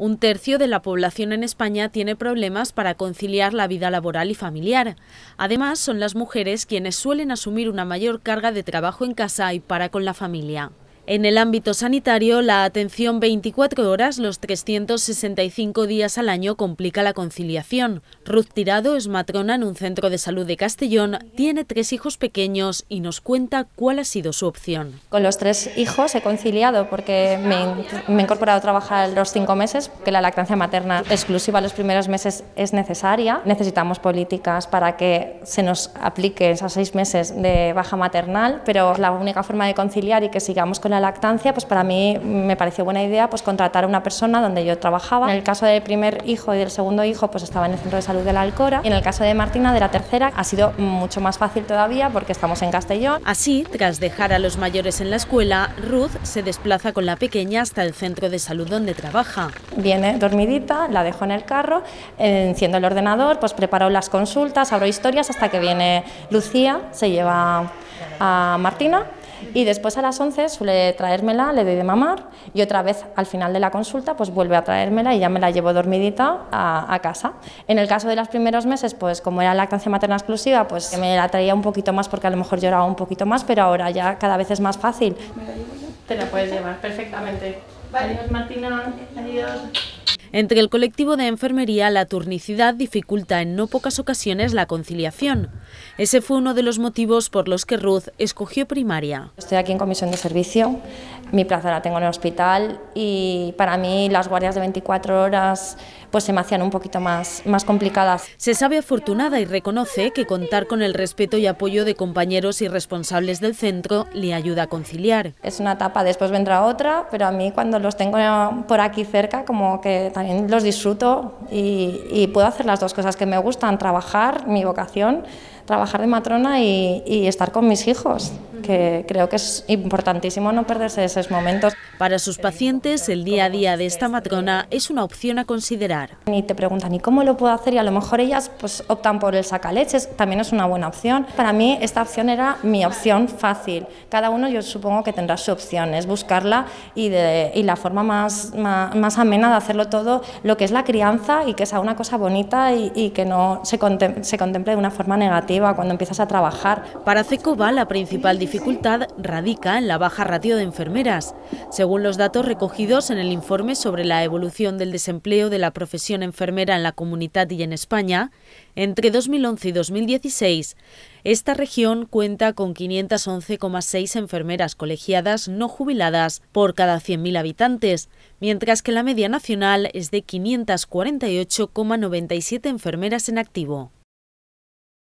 Un tercio de la población en España tiene problemas para conciliar la vida laboral y familiar. Además, son las mujeres quienes suelen asumir una mayor carga de trabajo en casa y para con la familia. En el ámbito sanitario, la atención 24 horas los 365 días al año complica la conciliación. Ruth Tirado es matrona en un centro de salud de Castellón, tiene 3 hijos pequeños y nos cuenta cuál ha sido su opción. Con los 3 hijos he conciliado porque me he incorporado a trabajar los 5 meses, porque la lactancia materna exclusiva los primeros meses es necesaria. Necesitamos políticas para que se nos aplique esos 6 meses de baja maternal, pero la única forma de conciliar y que sigamos con la lactancia, pues para mí me pareció buena idea pues contratar a una persona donde yo trabajaba. En el caso del primer hijo y del segundo hijo, pues estaba en el centro de salud de la Alcora. Y en el caso de Martina, de la tercera, ha sido mucho más fácil todavía porque estamos en Castellón. Así, tras dejar a los mayores en la escuela, Ruth se desplaza con la pequeña hasta el centro de salud donde trabaja. Viene dormidita, la dejo en el carro, enciendo el ordenador, pues preparo las consultas, abro historias hasta que viene Lucía, se lleva a Martina. Y después a las 11 suele traérmela, le doy de mamar y otra vez al final de la consulta pues vuelve a traérmela y ya me la llevo dormidita a casa. En el caso de los primeros meses, pues como era lactancia materna exclusiva, pues me la traía un poquito más porque a lo mejor lloraba un poquito más, pero ahora ya cada vez es más fácil. ¿Me la llevo yo? Te la puedes llevar perfectamente. Vale. Adiós, Martina. Adiós. Entre el colectivo de enfermería, la turnicidad dificulta en no pocas ocasiones la conciliación. Ese fue uno de los motivos por los que Ruth escogió primaria. Estoy aquí en comisión de servicio, mi plaza la tengo en el hospital y para mí las guardias de 24 horas pues se me hacían un poquito más complicadas. Se sabe afortunada y reconoce que contar con el respeto y apoyo de compañeros y responsables del centro le ayuda a conciliar. Es una etapa, después vendrá otra, pero a mí cuando los tengo por aquí cerca como que también los disfruto y puedo hacer las dos cosas que me gustan, trabajar, mi vocación, trabajar de matrona y estar con mis hijos, que creo que es importantísimo no perderse esos momentos. Para sus pacientes, el día a día de esta matrona es una opción a considerar. Y te preguntan, ¿y cómo lo puedo hacer? Y a lo mejor ellas pues optan por el sacaleches, también es una buena opción. Para mí esta opción era mi opción fácil. Cada uno yo supongo que tendrá su opción, es buscarla y la forma más amena de hacerlo todo, lo que es la crianza y que sea una cosa bonita y que no se contemple de una forma negativa cuando empiezas a trabajar. Para CECO, la principal dificultad radica en la baja ratio de enfermeras. Según los datos recogidos en el informe sobre la evolución del desempleo de la profesión enfermera en la comunidad y en España, entre 2011 y 2016, esta región cuenta con 511,6 enfermeras colegiadas no jubiladas por cada 100.000 habitantes, mientras que la media nacional es de 548,97 enfermeras en activo.